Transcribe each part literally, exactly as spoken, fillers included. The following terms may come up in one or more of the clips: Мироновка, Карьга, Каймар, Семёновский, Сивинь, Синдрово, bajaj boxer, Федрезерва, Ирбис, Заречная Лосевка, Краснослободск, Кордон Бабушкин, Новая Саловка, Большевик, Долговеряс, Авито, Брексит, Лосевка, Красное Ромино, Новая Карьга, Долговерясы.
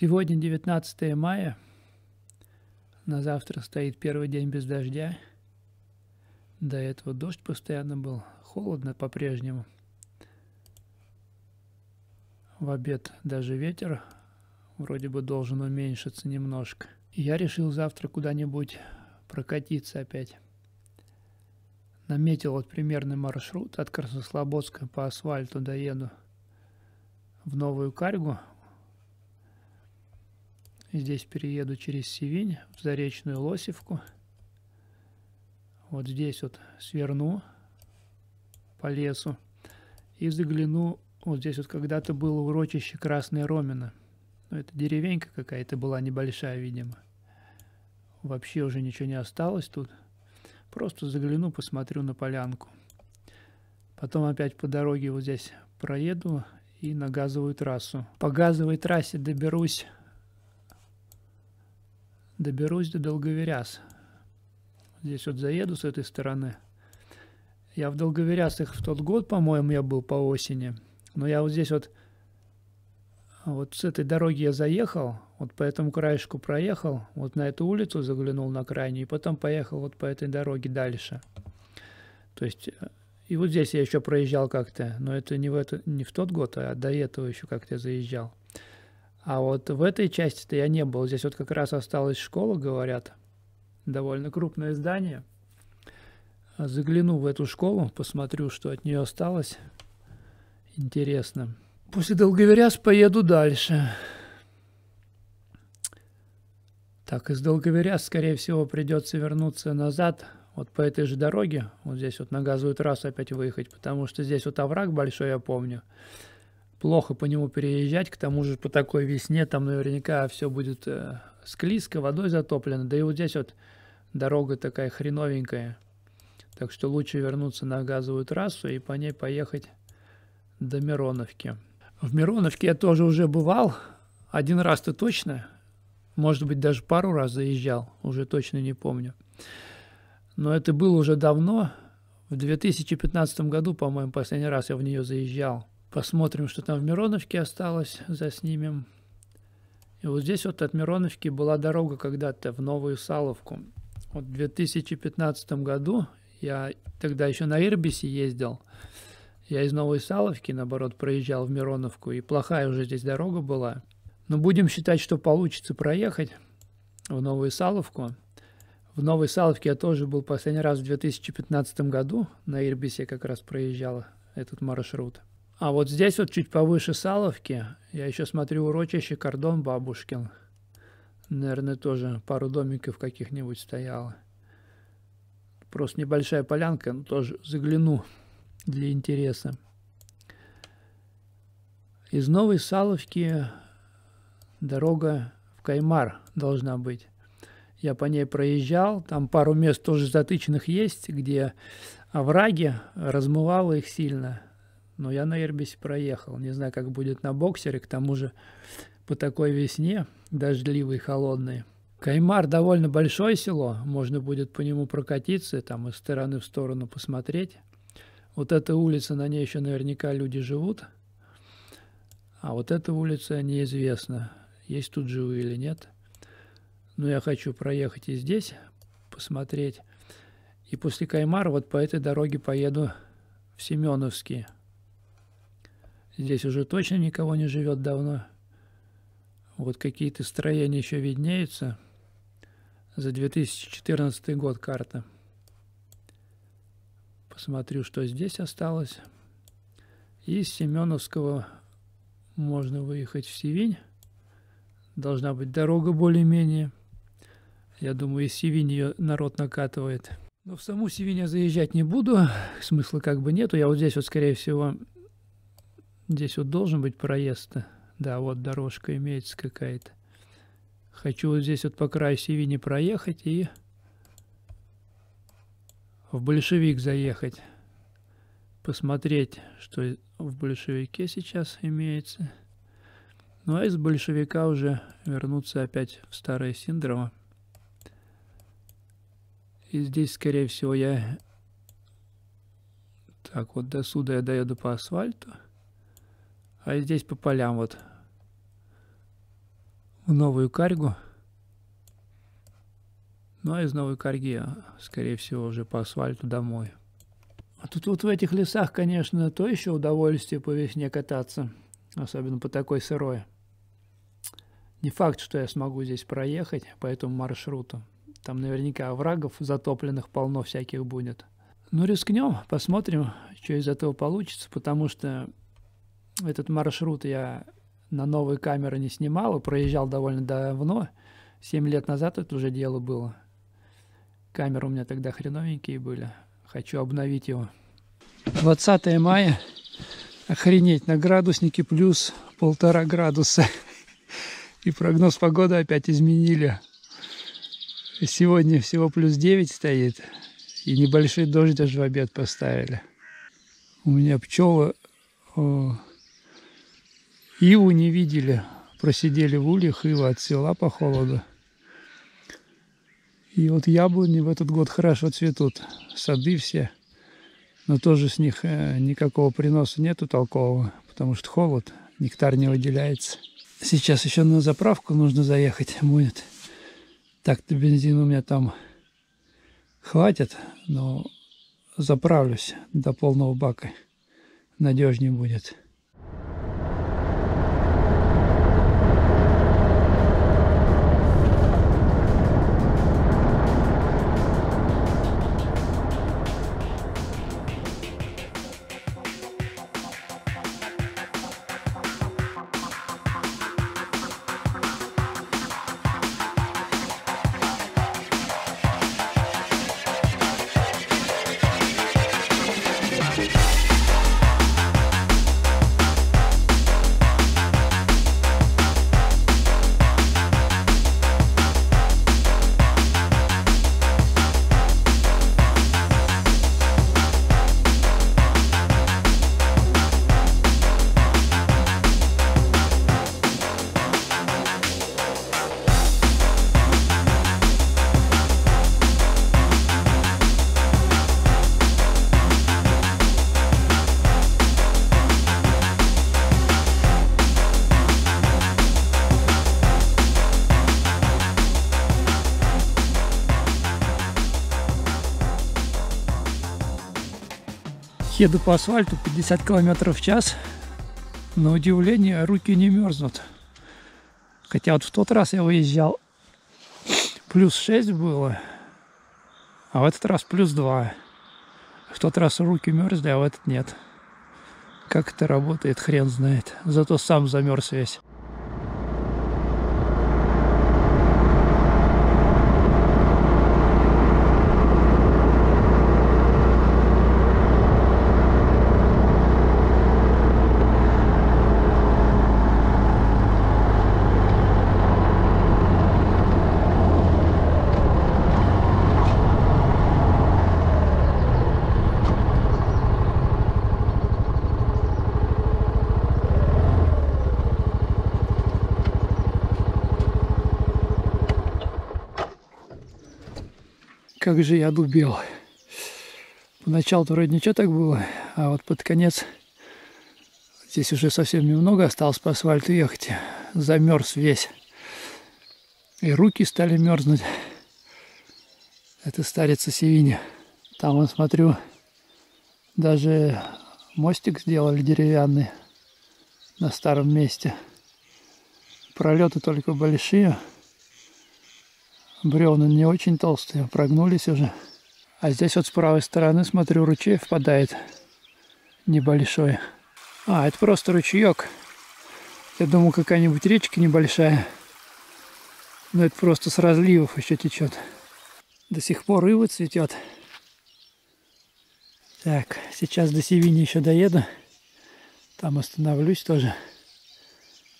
Сегодня девятнадцатое мая, на завтра стоит первый день без дождя. До этого дождь постоянно был, холодно по-прежнему. В обед даже ветер вроде бы должен уменьшиться немножко. Я решил завтра куда-нибудь прокатиться опять. Наметил вот примерный маршрут, от Краснослободска по асфальту доеду в Новую Карьгу. Здесь перееду через Сивинь в Заречную Лосевку. Вот здесь вот сверну по лесу и загляну. Вот здесь вот когда-то было урочище Красное Ромино. Это деревенька какая-то была небольшая, видимо. Вообще уже ничего не осталось тут. Просто загляну, посмотрю на полянку. Потом опять по дороге вот здесь проеду и на газовую трассу. По газовой трассе доберусь... Доберусь до Долговеряс. Здесь вот заеду с этой стороны. Я в Долговерясах в тот год, по-моему, я был по осени. Но я вот здесь вот... Вот с этой дороги я заехал, вот по этому краешку проехал, вот на эту улицу заглянул на крайнюю, и потом поехал вот по этой дороге дальше. То есть... И вот здесь я еще проезжал как-то, но это не в, это, не в тот год, а до этого еще как-то заезжал. А вот в этой части-то я не был. Здесь вот как раз осталась школа, говорят. Довольно крупное здание. Загляну в эту школу, посмотрю, что от нее осталось. Интересно. После Долговеряс поеду дальше. Так, из Долговеряс, скорее всего, придется вернуться назад. Вот по этой же дороге. Вот здесь вот на газовую трассу опять выехать. Потому что здесь вот овраг большой, я помню. Плохо по нему переезжать, к тому же по такой весне там наверняка все будет э, склизко, водой затоплено. Да и вот здесь вот дорога такая хреновенькая. Так что лучше вернуться на газовую трассу и по ней поехать до Мироновки. В Мироновке я тоже уже бывал. Один раз-то точно. Может быть, даже пару раз заезжал. Уже точно не помню. Но это было уже давно. В две тысячи пятнадцатом году, по-моему, последний раз я в нее заезжал. Посмотрим, что там в Мироновке осталось, заснимем. И вот здесь вот от Мироновки была дорога когда-то в Новую Саловку. Вот в две тысячи пятнадцатом году, я тогда еще на Ирбисе ездил, я из Новой Саловки, наоборот, проезжал в Мироновку, и плохая уже здесь дорога была. Но будем считать, что получится проехать в Новую Саловку. В Новой Саловке я тоже был последний раз в две тысячи пятнадцатом году, на Ирбисе как раз проезжал этот маршрут. А вот здесь вот чуть повыше Саловки я еще смотрю урочище Кордон Бабушкин. Наверное, тоже пару домиков каких-нибудь стояло. Просто небольшая полянка, но тоже загляну для интереса. Из Новой Саловки дорога в Каймар должна быть. Я по ней проезжал, там пару мест тоже затыченных есть, где овраги размывало их сильно. Но я на Ирбисе проехал. Не знаю, как будет на боксере. К тому же по такой весне, дождливой, холодной. Каймар довольно большое село. Можно будет по нему прокатиться, там из стороны в сторону посмотреть. Вот эта улица, на ней еще наверняка люди живут. А вот эта улица неизвестна, есть тут живые или нет. Но я хочу проехать и здесь, посмотреть. И после Каймара вот по этой дороге поеду в Семёновский. Здесь уже точно никого не живет давно. Вот какие-то строения еще виднеются. За две тысячи четырнадцатый год карта. Посмотрю, что здесь осталось. И из Семеновского можно выехать в Сивинь. Должна быть дорога более-менее. Я думаю, из Сивинь ее народ накатывает. Но в саму Сивинь я заезжать не буду. Смысла как бы нету. Я вот здесь вот, скорее всего... Здесь вот должен быть проезд. Да, вот дорожка имеется какая-то. Хочу вот здесь вот по краю Сивини проехать и в Большевик заехать. Посмотреть, что в Большевике сейчас имеется. Ну а из Большевика уже вернуться опять в старое Синдрово. И здесь, скорее всего, я... Так, вот до суда я доеду по асфальту. А здесь по полям вот. в Новую Карьгу. Ну а из Новой Карьги, скорее всего, уже по асфальту домой. А тут вот в этих лесах, конечно, то еще удовольствие по весне кататься. Особенно по такой сырой. Не факт, что я смогу здесь проехать по этому маршруту. Там наверняка оврагов затопленных полно всяких будет. Ну рискнем, посмотрим, что из этого получится. Потому что этот маршрут я на новые камеры не снимал. И проезжал довольно давно. семь лет назад это уже дело было. Камеры у меня тогда хреновенькие были. Хочу обновить его. двадцатое мая. Охренеть, на градуснике плюс полтора градуса. И прогноз погоды опять изменили. Сегодня всего плюс девять стоит. И небольшой дождь даже в обед поставили. У меня пчелы о, иву не видели. Просидели в ульях, ива отцвела по холоду. И вот яблони в этот год хорошо цветут. Сады все. Но тоже с них никакого приноса нету толкового. Потому что холод, нектар не выделяется. Сейчас еще на заправку нужно заехать будет. Так-то бензин у меня там хватит. Но заправлюсь до полного бака. Надежнее будет. Еду по асфальту пятьдесят километров в час. На удивление, руки не мерзнут. Хотя вот в тот раз я выезжал, плюс шесть было, а в этот раз плюс два. В тот раз руки мерзли, а в этот нет. Как это работает, хрен знает. Зато сам замерз весь. Как же я дубел. Поначалу-то вроде ничего так было, а вот под конец здесь уже совсем немного осталось по асфальту ехать. Замерз весь. И руки стали мерзнуть. Это старица Сивинь. Там, вот смотрю, даже мостик сделали деревянный на старом месте. Пролеты только большие. Бревна не очень толстые, прогнулись уже. А здесь вот с правой стороны, смотрю, ручей впадает небольшой. А, это просто ручеек. Я думал, какая-нибудь речка небольшая. Но это просто с разливов еще течет. До сих пор ива цветет. Так, сейчас до Сивини еще доеду. Там остановлюсь тоже.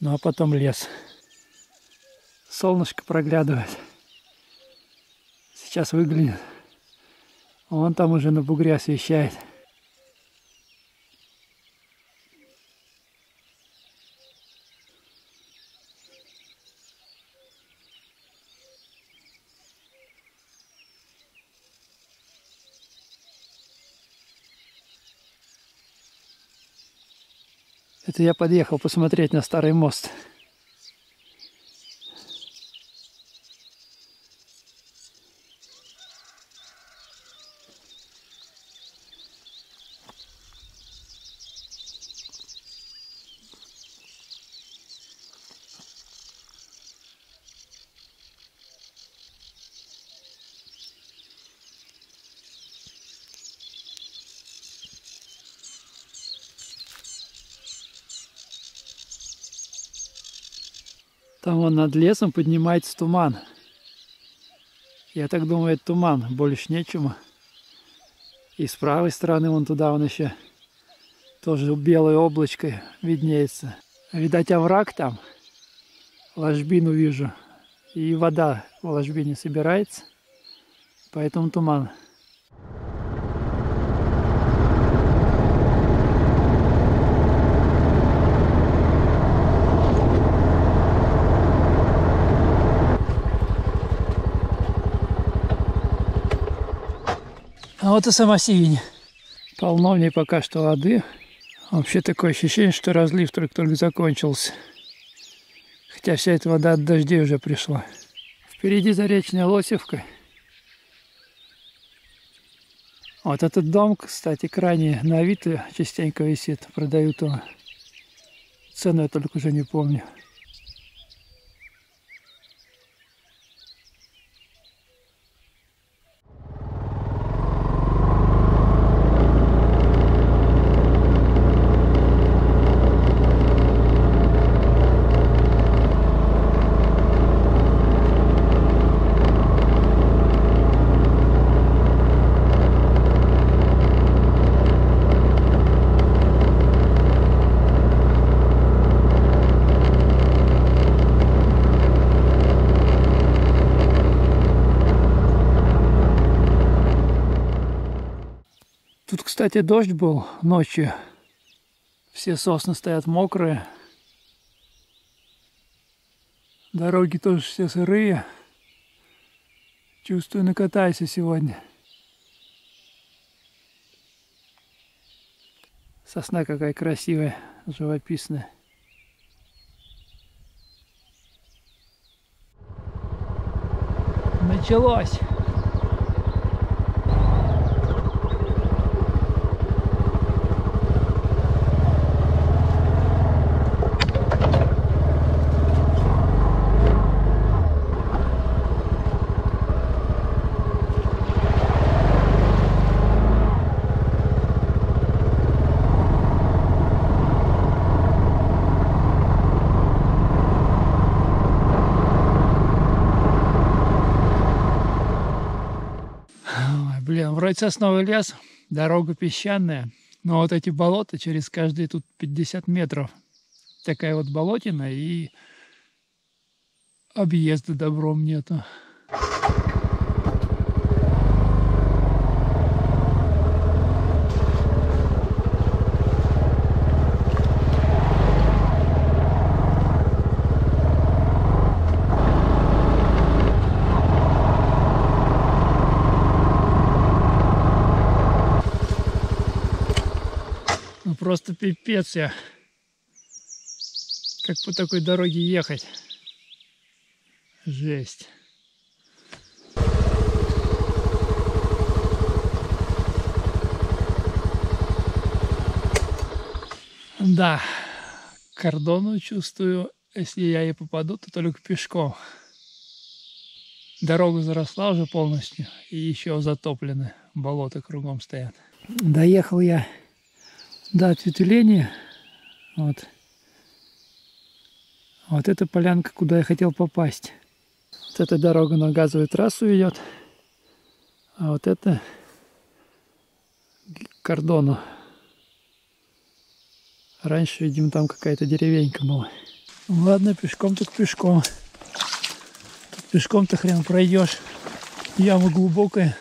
Ну а потом лес. Солнышко проглядывает. Сейчас выглянет. Он там уже на бугре освещает. Это я подъехал посмотреть на старый мост. Там вон над лесом поднимается туман. Я так думаю, это туман, больше нечему. И с правой стороны вон туда он еще тоже белое облачко виднеется. Видать, овраг там, ложбину вижу. И вода в ложбине собирается, поэтому туман. А вот и сама Сивинь. Полно в ней пока что воды. Вообще такое ощущение, что разлив только-только закончился. Хотя вся эта вода от дождей уже пришла. Впереди заречная Лосевка. Вот этот дом, кстати, крайне на Авито частенько висит. Продают его. Цену я только уже не помню. Кстати, дождь был ночью, все сосны стоят мокрые, дороги тоже все сырые, чувствую, накатайся сегодня. Сосна какая красивая, живописная. Началось! Вроде сосновый лес, дорога песчаная, но вот эти болота через каждые тут пятьдесят метров. Такая вот болотина, и объезда добром нету. Просто пипец я, как по такой дороге ехать, жесть. Да, к Кордону чувствую, если я и попаду, то только пешком. Дорога заросла уже полностью и еще затоплены, болота кругом стоят. Доехал я до ответвления. Вот. Вот эта полянка, куда я хотел попасть. Вот эта дорога на газовую трассу ведет. А вот это к Кордону. Раньше, видимо, там какая-то деревенька была. Ладно, пешком так пешком. Тут пешком-то хрен пройдешь. Яма глубокая.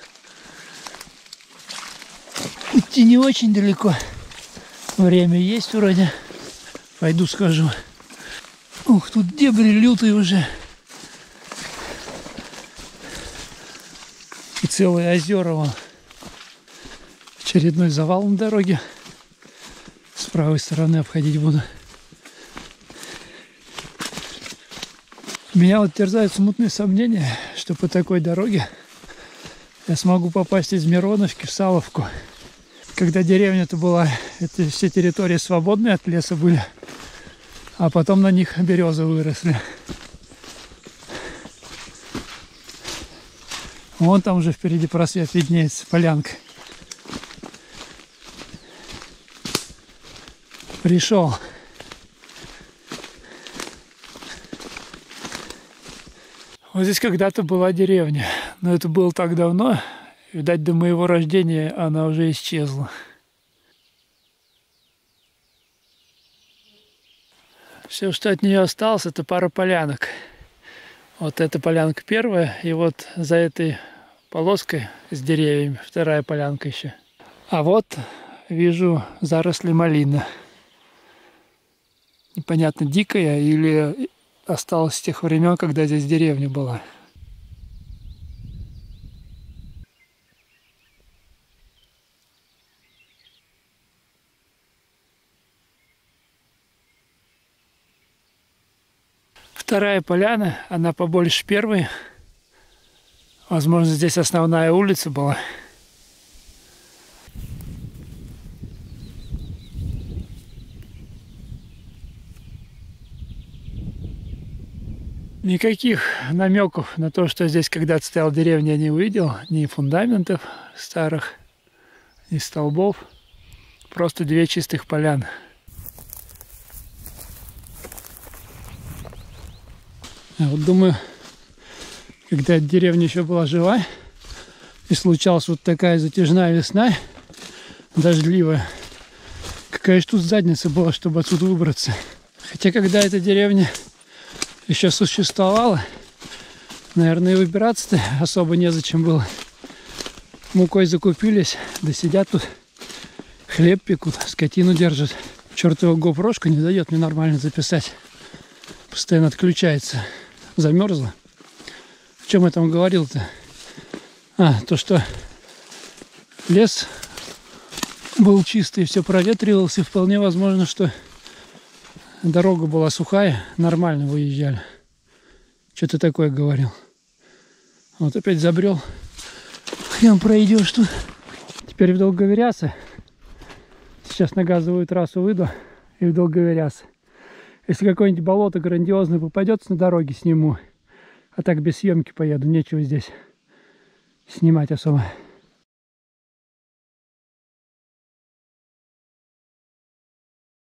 Идти не очень далеко. Время есть вроде. Пойду схожу. Ух, тут дебри лютые уже. И целые озера вон. Очередной завал на дороге. С правой стороны обходить буду. Меня вот терзают смутные сомнения, что по такой дороге я смогу попасть из Мироновки в Саловку. Когда деревня-то была, это все территории свободные от леса были, а потом на них березы выросли. Вон там уже впереди просвет виднеется, полянка. Пришел. Вот здесь когда-то была деревня, но это было так давно, видать, до моего рождения она уже исчезла. Все, что от нее осталось, это пара полянок. Вот эта полянка первая, и вот за этой полоской с деревьями вторая полянка еще. А вот вижу заросли малины. Непонятно, дикая или осталась с тех времен, когда здесь деревня была. Вторая поляна, она побольше первой. Возможно, здесь основная улица была. Никаких намеков на то, что здесь когда-то стояла деревня, я не увидел. Ни фундаментов старых, ни столбов. Просто две чистых поляны. Вот думаю, когда деревня еще была жива, и случалась вот такая затяжная весна, дождливая, какая же тут задница была, чтобы отсюда выбраться. Хотя, когда эта деревня еще существовала, наверное, и выбираться-то особо незачем было. Мукой закупились, да сидят тут, хлеб пекут, скотину держат. Чертова гопрошка не дает мне нормально записать. Постоянно отключается. Замерзла. В чем я там говорил-то? А, то, что лес был чистый, все проветривался, и вполне возможно, что дорога была сухая, нормально выезжали. Что-то такое говорил. Вот опять забрел. Хрен пройдешь тут. Теперь в Долговерясы. Сейчас на газовую трассу выйду и в Долговерясы. Если какое-нибудь болото грандиозное попадется на дороге, сниму. А так без съемки поеду, нечего здесь снимать особо.